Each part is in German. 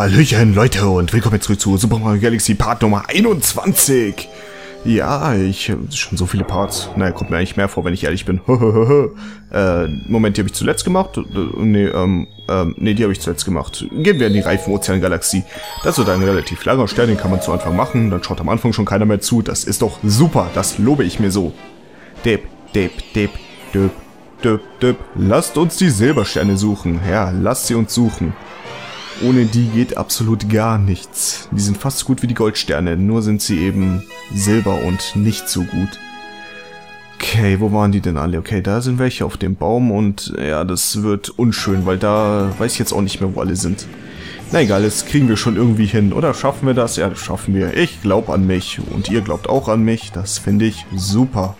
Hallöchen Leute und willkommen zurück zu Super Mario Galaxy Part Nummer 21. Ja, schon so viele Parts. Naja, kommt mir eigentlich mehr vor, wenn ich ehrlich bin. Moment, die habe ich zuletzt gemacht? Nee, die habe ich zuletzt gemacht. Gehen wir in die reifen Ozean-Galaxie. Das wird ein relativ langer Stern, den kann man zu Anfang machen. Dann schaut am Anfang schon keiner mehr zu. Das ist doch super, das lobe ich mir so. Dip, dip, dip, dip, dip, dip. Lasst uns die Silbersterne suchen. Ja, lasst sie uns suchen. Ohne die geht absolut gar nichts. Die sind fast so gut wie die Goldsterne, nur sind sie eben silber und nicht so gut. Okay, wo waren die denn alle? Okay, da sind welche auf dem Baum und ja, das wird unschön, weil da weiß ich jetzt auch nicht mehr, wo alle sind. Na egal, das kriegen wir schon irgendwie hin. Oder schaffen wir das? Ja, das schaffen wir. Ich glaube an mich und ihr glaubt auch an mich. Das finde ich super.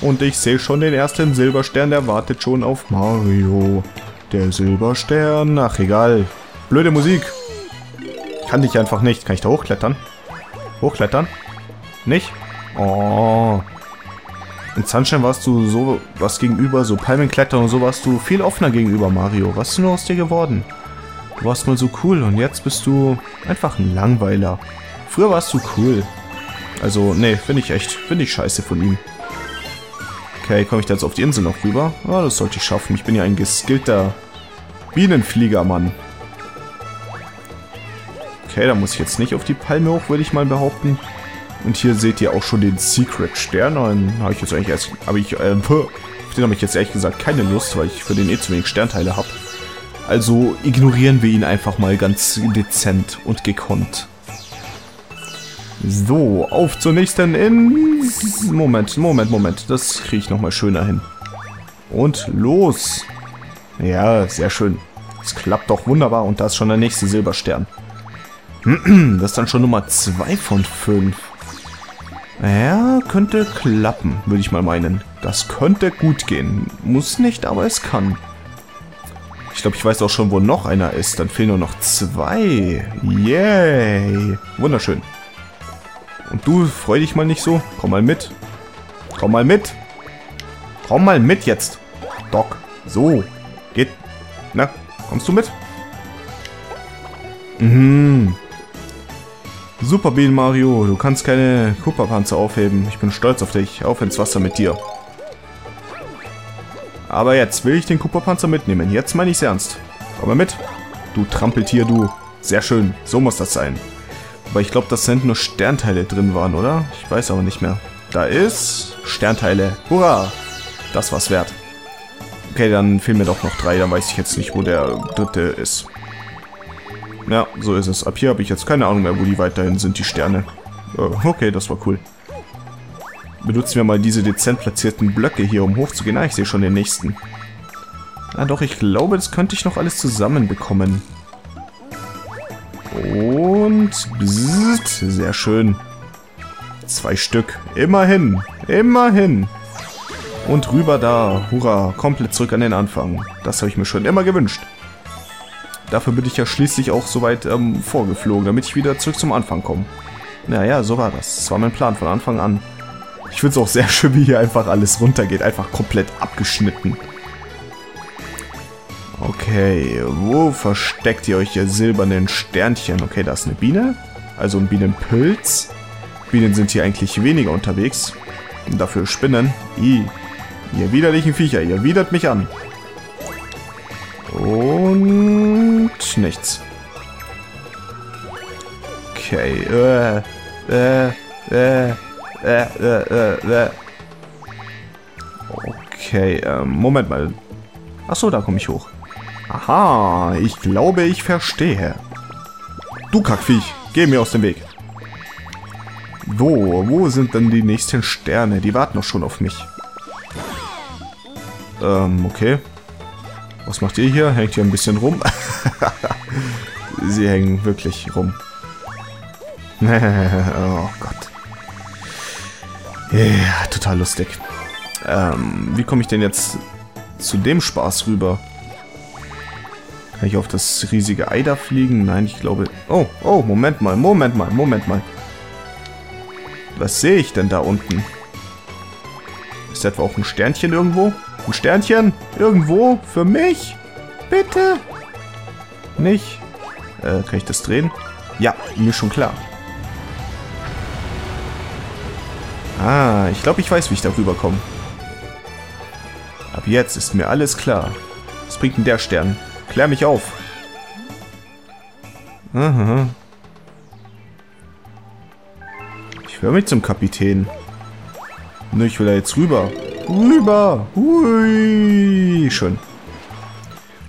Und ich sehe schon den ersten Silberstern, der wartet schon auf Mario. Der Silberstern, ach egal. Blöde Musik. Kann ich einfach nicht. Kann ich da hochklettern? Hochklettern? Nicht? Oh. In Sunshine warst du so was gegenüber, so Palmenklettern und so warst du viel offener gegenüber Mario. Was ist denn aus dir geworden? Du warst mal so cool und jetzt bist du einfach ein Langweiler. Früher warst du cool. Also, nee, finde ich scheiße von ihm. Okay, komme ich da jetzt auf die Insel noch rüber? Ah, das sollte ich schaffen. Ich bin ja ein geskillter Bienenfliegermann. Okay, da muss ich jetzt nicht auf die Palme hoch, würde ich mal behaupten. Und hier seht ihr auch schon den Secret Stern. Den habe ich jetzt eigentlich erst... auf den habe ich jetzt ehrlich gesagt keine Lust, weil ich für den eh zu wenig Sternteile habe. Also ignorieren wir ihn einfach mal ganz dezent und gekonnt. So, auf zur nächsten Insel. Moment. Das kriege ich nochmal schöner hin. Und los. Ja, sehr schön. Das klappt doch wunderbar. Und da ist schon der nächste Silberstern. Das ist dann schon Nummer 2 von 5. Ja, könnte klappen, würde ich mal meinen. Das könnte gut gehen. Muss nicht, aber es kann. Ich glaube, ich weiß auch schon, wo noch einer ist. Dann fehlen nur noch 2. Yay. Wunderschön. Und du, freu dich mal nicht so. Komm mal mit. Komm mal mit. Komm mal mit jetzt. Doc. So. Geht. Na, kommst du mit? Mhm. Super Bienen Mario, du kannst keine Koopa-Panzer aufheben. Ich bin stolz auf dich. Auf ins Wasser mit dir. Aber jetzt will ich den Koopa-Panzer mitnehmen. Jetzt meine ich's ernst. Komm mal mit. Du Trampeltier, du. Sehr schön. So muss das sein. Aber ich glaube, dass da hinten nur Sternteile drin waren, oder? Ich weiß aber nicht mehr. Da ist... Sternteile. Hurra! Das war's wert. Okay, dann fehlen mir doch noch 3. Dann weiß ich jetzt nicht, wo der dritte ist. Ja, so ist es. Ab hier habe ich jetzt keine Ahnung mehr, wo die weiterhin sind, die Sterne. Okay, das war cool. Benutzen wir mal diese dezent platzierten Blöcke hier, um hochzugehen. Ah, ich sehe schon den nächsten. Ah doch, ich glaube, das könnte ich noch alles zusammenbekommen. Und bzzzt, sehr schön. 2 Stück. Immerhin. Immerhin. Und rüber da. Hurra. Komplett zurück an den Anfang. Das habe ich mir schon immer gewünscht. Dafür bin ich ja schließlich auch so weit vorgeflogen, damit ich wieder zurück zum Anfang komme. Naja, so war das. Das war mein Plan von Anfang an. Ich finde es auch sehr schön, wie hier einfach alles runtergeht. Einfach komplett abgeschnitten. Okay, wo versteckt ihr euch, ihr silbernen Sternchen? Okay, da ist eine Biene, also ein Bienenpilz. Bienen sind hier eigentlich weniger unterwegs. Und dafür Spinnen. Ih, ihr widerlichen Viecher, ihr widert mich an. Und nichts. Okay, Okay, Moment mal. Achso, da komme ich hoch. Aha, ich glaube, ich verstehe. Du Kackviech, geh mir aus dem Weg. Wo sind denn die nächsten Sterne? Die warten doch schon auf mich. Okay. Was macht ihr hier? Hängt ihr ein bisschen rum? Sie hängen wirklich rum. Oh Gott. Ja, total lustig. Wie komme ich denn jetzt zu dem Spaß rüber? Kann ich auf das riesige Ei da fliegen? Nein, ich glaube... Oh, Moment mal. Was sehe ich denn da unten? Ist da etwa auch ein Sternchen irgendwo? Ein Sternchen? Irgendwo? Für mich? Bitte? Nicht? Kann ich das drehen? Ja, mir schon klar. Ah, ich glaube, ich weiß, wie ich da rüberkomme. Ab jetzt ist mir alles klar. Was bringt denn der Stern? Klär mich auf. Aha. Ich höre mich zum Kapitän. Nö, ich will da jetzt rüber. Rüber! Hui! Schön.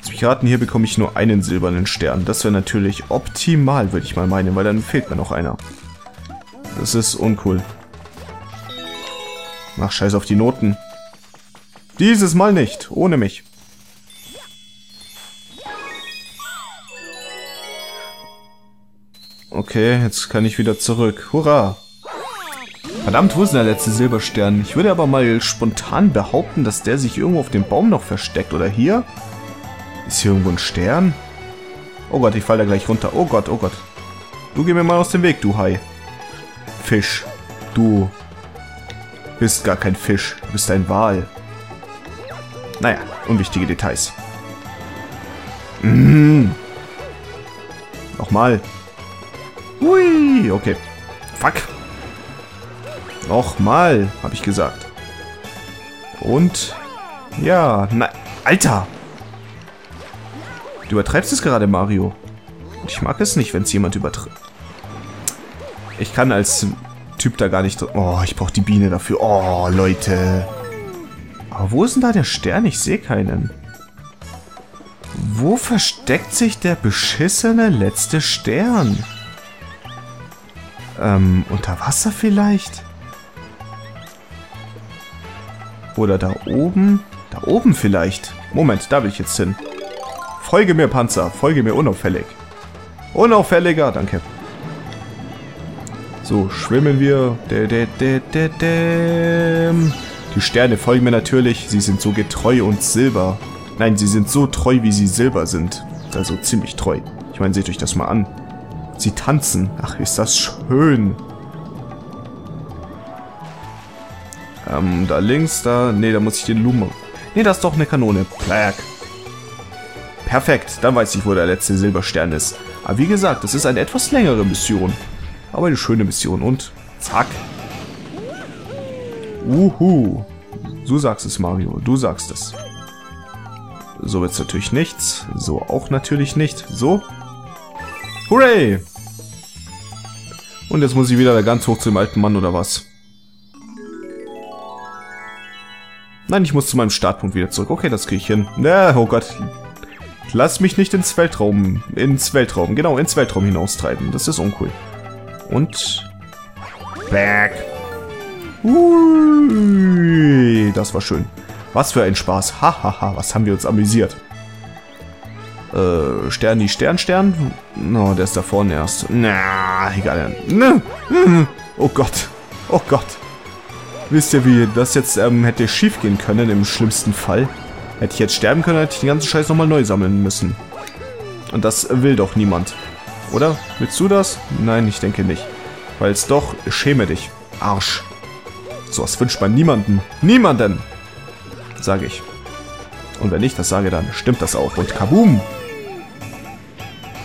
Lass mich raten, hier bekomme ich nur einen silbernen Stern. Das wäre natürlich optimal, würde ich mal meinen, weil dann fehlt mir noch einer. Das ist uncool. Ach, scheiß auf die Noten. Dieses Mal nicht, ohne mich. Okay, jetzt kann ich wieder zurück. Hurra! Verdammt, wo ist denn der letzte Silberstern? Ich würde aber mal spontan behaupten, dass der sich irgendwo auf dem Baum noch versteckt. Oder hier? Ist hier irgendwo ein Stern? Oh Gott, ich falle da gleich runter. Oh Gott, oh Gott. Du geh mir mal aus dem Weg, du Hai. Fisch. Du bist gar kein Fisch. Du bist ein Wal. Naja, unwichtige Details. Nochmal. Ui, okay. Fuck. Nochmal, habe ich gesagt. Und? Ja, nein. Alter! Du übertreibst es gerade, Mario. Und ich mag es nicht, wenn es jemand übertreibt. Ich kann als Typ da gar nicht... Oh, ich brauche die Biene dafür. Oh, Leute. Aber wo ist denn da der Stern? Ich sehe keinen. Wo versteckt sich der beschissene letzte Stern? Unter Wasser vielleicht? Oder da oben? Da oben vielleicht. Moment, da will ich jetzt hin. Folge mir, Panzer. Folge mir unauffällig. Unauffälliger, danke. So, schwimmen wir. Die Sterne folgen mir natürlich. Sie sind so getreu und silber. Nein, sie sind so treu, wie sie silber sind. Also ziemlich treu. Ich meine, seht euch das mal an. Sie tanzen. Ach, ist das schön. Da links, da... Ne, da muss ich den Lumen... Ne, da ist doch eine Kanone. Plack. Perfekt, dann weiß ich, wo der letzte Silberstern ist. Aber wie gesagt, das ist eine etwas längere Mission. Aber eine schöne Mission. Und zack. Uhu. Du sagst es, Mario. Du sagst es. So wird's natürlich nichts. So auch natürlich nicht. So. Hooray! Und jetzt muss ich wieder da ganz hoch zu dem alten Mann, oder was? Nein, ich muss zu meinem Startpunkt wieder zurück. Okay, das kriege ich hin. Na, oh Gott. Lass mich nicht ins Weltraum... Ins Weltraum. Genau, ins Weltraum hinaustreiben. Das ist uncool. Und... Back. Ui, das war schön. Was für ein Spaß. Hahaha, was haben wir uns amüsiert. Sterni, Stern, Stern. No, der ist da vorne erst. Na, egal. Oh Gott. Oh Gott. Wisst ihr, wie das jetzt hätte schief gehen können, im schlimmsten Fall? Hätte ich jetzt sterben können, hätte ich den ganzen Scheiß nochmal neu sammeln müssen. Und das will doch niemand. Oder? Willst du das? Nein, ich denke nicht. Weil es doch, schäme dich. Arsch. So was wünscht man niemanden. Niemanden! Sage ich. Und wenn ich das sage, dann stimmt das auch. Und kaboom!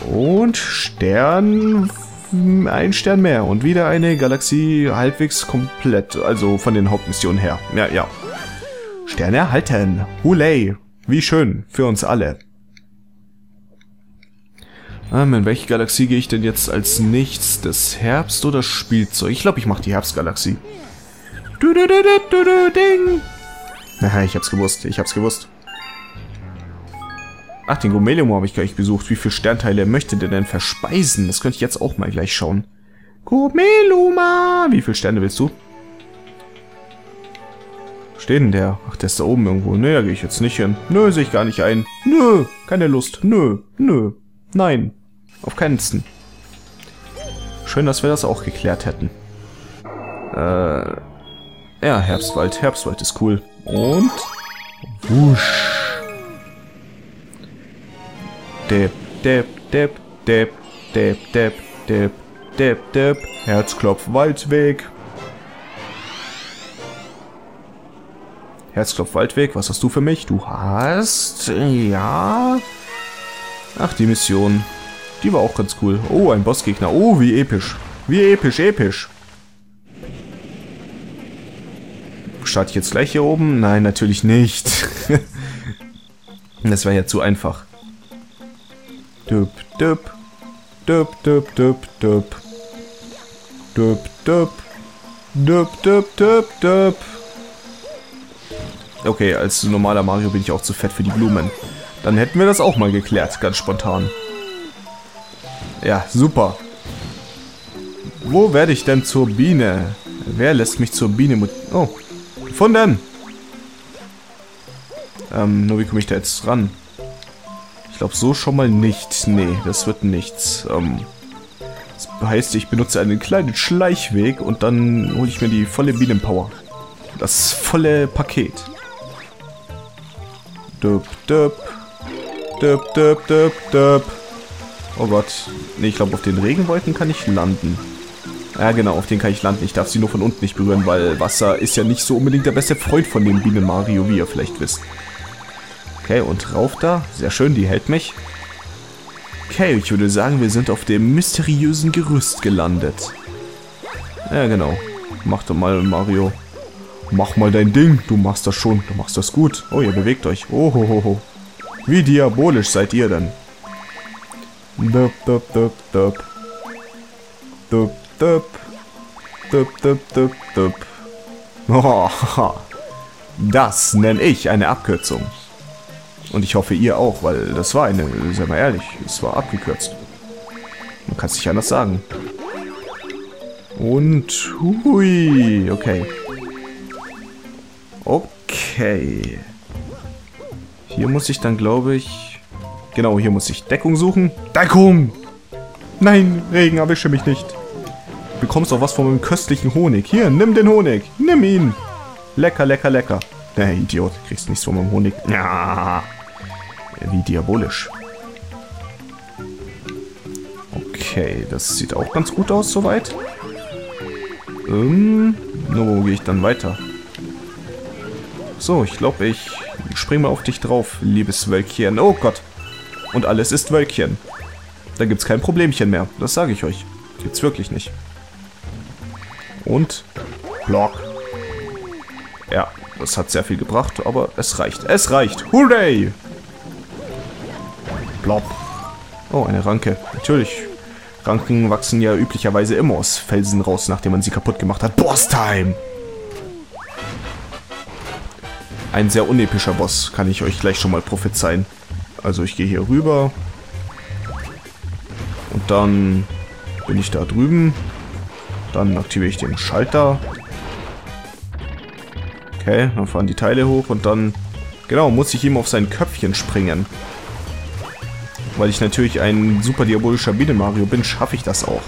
Und Stern... Ein Stern mehr und wieder eine Galaxie halbwegs komplett, also von den Hauptmissionen her. Ja, ja. Sterne erhalten. Hulay. Wie schön. Für uns alle. In welche Galaxie gehe ich denn jetzt als nächstes? Herbst oder Spielzeug? Ich glaube, ich mache die Herbstgalaxie. Ding. Haha, ich hab's gewusst. Ich hab's gewusst. Ach, den Gomelluma habe ich gleich besucht. Wie viele Sternteile möchte der denn verspeisen? Das könnte ich jetzt auch mal gleich schauen. Gomelluma! Wie viele Sterne willst du? Wo steht denn der? Ach, der ist da oben irgendwo. Nö, da gehe ich jetzt nicht hin. Nö, sehe ich gar nicht ein. Nö, keine Lust. Nö, nö. Nein. Auf keinen Fall. Schön, dass wir das auch geklärt hätten. Ja, Herbstwald. Herbstwald ist cool. Und... Wusch. Depp, Depp, Depp, Depp, Depp, Depp, Depp, Depp, Depp, Herzklopf Waldweg. Herzklopf Waldweg, was hast du für mich? Du hast... ja... Ach, die Mission. Die war auch ganz cool. Oh, ein Bossgegner. Oh, wie episch. Wie episch, episch. Starte ich jetzt gleich hier oben? Nein, natürlich nicht. Das wäre ja zu einfach. Düpp, düpp. Düpp, düpp, düpp, düpp. Düpp, düpp. Düpp, düpp, düpp, düpp. Okay, als normaler Mario bin ich auch zu fett für die Blumen. Dann hätten wir das auch mal geklärt, ganz spontan. Ja, super. Wo werde ich denn zur Biene? Wer lässt mich zur Biene mutieren? Oh, gefunden! Nur wie komme ich da jetzt ran? Ich glaube so schon mal nicht. Nee, das wird nichts. Das heißt, ich benutze einen kleinen Schleichweg und dann hole ich mir die volle Bienenpower. Das volle Paket. Döp, döp. Döp, döp, döp, döp. Oh Gott. Nee, ich glaube, auf den Regenwolken kann ich landen. Ja, genau, auf den kann ich landen. Ich darf sie nur von unten nicht berühren, weil Wasser ist ja nicht so unbedingt der beste Freund von dem Bienen Mario, wie ihr vielleicht wisst. Okay, und rauf da. Sehr schön, die hält mich. Okay, ich würde sagen, wir sind auf dem mysteriösen Gerüst gelandet. Ja, genau. Mach doch mal, Mario. Mach mal dein Ding, du machst das schon, du machst das gut. Oh, ihr bewegt euch. Oh, ho, ho, ho. Wie diabolisch seid ihr denn? Döp, döp, döp, döp. Döp, döp. Döp, döp, döp, döp. Oh, das nenne ich eine Abkürzung. Und ich hoffe, ihr auch, weil das war eine, seien wir ehrlich, es war abgekürzt. Man kann es nicht anders sagen. Und, hui, okay. Okay. Hier muss ich dann, glaube ich... Genau, hier muss ich Deckung suchen. Deckung! Nein, Regen, erwische mich nicht. Du bekommst auch was von meinem köstlichen Honig. Hier, nimm den Honig. Nimm ihn. Lecker, lecker, lecker. Na, Idiot, kriegst nichts von meinem Honig. Ja. Wie diabolisch. Okay, das sieht auch ganz gut aus soweit. Wo gehe ich dann weiter? So, ich glaube, ich spring mal auf dich drauf, liebes Wölkchen. Oh Gott. Und alles ist Wölkchen. Da gibt's kein Problemchen mehr. Das sage ich euch. Gibt's wirklich nicht. Und Block. Ja, das hat sehr viel gebracht, aber es reicht. Es reicht. Hooray! Blob. Oh, eine Ranke. Natürlich. Ranken wachsen ja üblicherweise immer aus Felsen raus, nachdem man sie kaputt gemacht hat. Boss-Time! Ein sehr unepischer Boss, kann ich euch gleich schon mal prophezeien. Also ich gehe hier rüber. Und dann bin ich da drüben. Dann aktiviere ich den Schalter. Okay, dann fahren die Teile hoch und dann... Genau, muss ich ihm auf sein Köpfchen springen. Weil ich natürlich ein super diabolischer Bienen-Mario bin, schaffe ich das auch.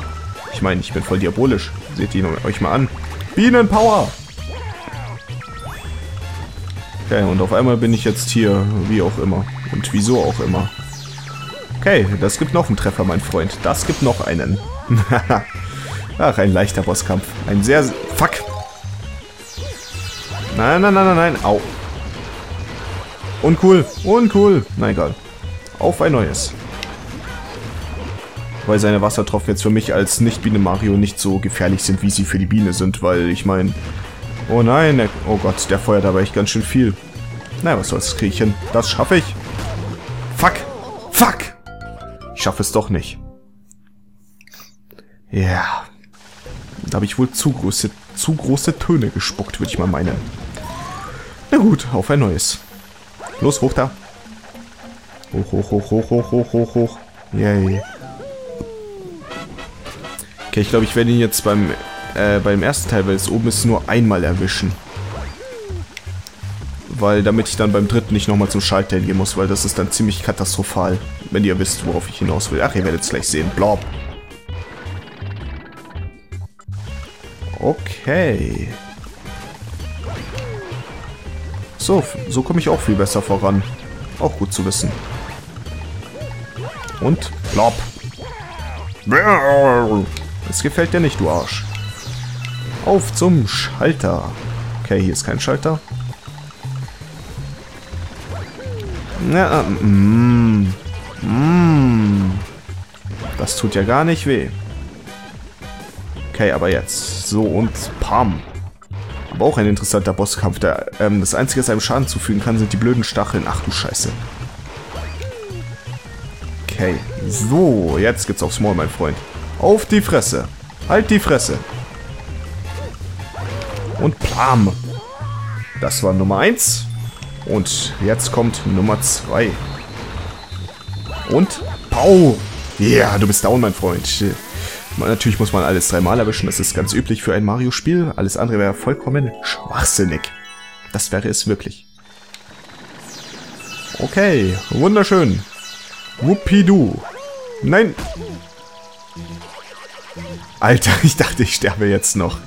Ich meine, ich bin voll diabolisch. Seht ihr euch mal an. Bienenpower! Okay, und auf einmal bin ich jetzt hier, wie auch immer. Und wieso auch immer. Okay, das gibt noch einen Treffer, mein Freund. Das gibt noch einen. Ach, ein leichter Bosskampf. Ein sehr... Fuck! Nein, nein, nein, nein, nein. Au. Uncool. Uncool. Na egal. Auf ein neues. Weil seine Wassertropfen jetzt für mich als Nicht-Biene-Mario nicht so gefährlich sind, wie sie für die Biene sind. Weil, ich meine... Oh nein, oh Gott, der feuert aber echt ganz schön viel. Na, was soll's, das kriege ich hin. Das schaffe ich. Fuck, fuck. Ich schaffe es doch nicht. Ja. Yeah. Da habe ich wohl zu große Töne gespuckt, würde ich mal meinen. Na gut, auf ein neues. Los, hoch da. Hoch, hoch, hoch, hoch, hoch, hoch, hoch, hoch. Yay. Okay, ich glaube, ich werde ihn jetzt beim ersten Teil, weil es oben ist, nur einmal erwischen. Weil, damit ich dann beim dritten nicht nochmal zum Schalter hingehen muss, weil das ist dann ziemlich katastrophal, wenn ihr wisst, worauf ich hinaus will. Ach, ihr werdet es gleich sehen. Blob. Okay. So komme ich auch viel besser voran. Auch gut zu wissen. Und Blob. Es gefällt dir nicht, du Arsch. Auf zum Schalter. Okay, hier ist kein Schalter. Na, das tut ja gar nicht weh. Okay, aber jetzt. So und pam. Aber auch ein interessanter Bosskampf. Der, das Einzige, was einem Schaden zufügen kann, sind die blöden Stacheln. Ach du Scheiße. Okay, so. Jetzt geht's aufs Maul, mein Freund. Auf die Fresse. Halt die Fresse. Und plam. Das war Nummer 1. Und jetzt kommt Nummer 2. Und pau. Ja, yeah, du bist down, mein Freund. Natürlich muss man alles dreimal erwischen. Das ist ganz üblich für ein Mario-Spiel. Alles andere wäre vollkommen schwachsinnig. Das wäre es wirklich. Okay, wunderschön. Wuppidu. Nein. Alter, ich dachte, ich sterbe jetzt noch.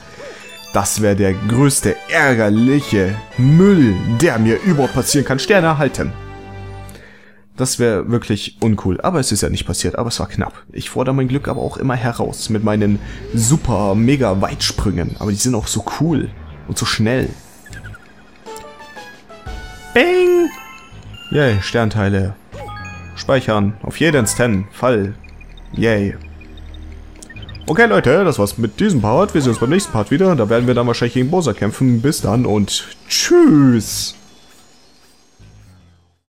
Das wäre der größte ärgerliche Müll, der mir überhaupt passieren kann. Sterne erhalten. Das wäre wirklich uncool. Aber es ist ja nicht passiert. Aber es war knapp. Ich fordere mein Glück aber auch immer heraus. Mit meinen super mega Weitsprüngen. Aber die sind auch so cool. Und so schnell. Bing! Yay, Sternteile. Speichern. Auf jeden Fall. Yay. Okay, Leute, das war's mit diesem Part. Wir sehen uns beim nächsten Part wieder. Da werden wir dann wahrscheinlich gegen Bowser kämpfen. Bis dann und tschüss!